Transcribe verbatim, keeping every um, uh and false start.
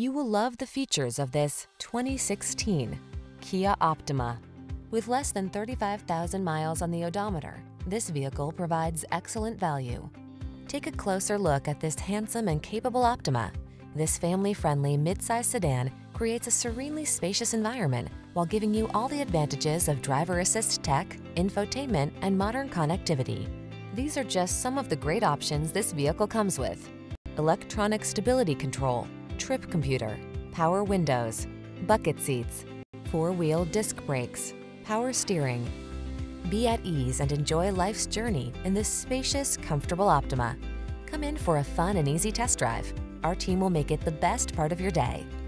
You will love the features of this twenty sixteen Kia Optima. With less than thirty-five thousand miles on the odometer, this vehicle provides excellent value. Take a closer look at this handsome and capable Optima. This family-friendly midsize sedan creates a serenely spacious environment while giving you all the advantages of driver assist tech, infotainment, and modern connectivity. These are just some of the great options this vehicle comes with: electronic stability control, trip computer, power windows, bucket seats, four-wheel disc brakes, power steering. Be at ease and enjoy life's journey in this spacious, comfortable Optima. Come in for a fun and easy test drive. Our team will make it the best part of your day.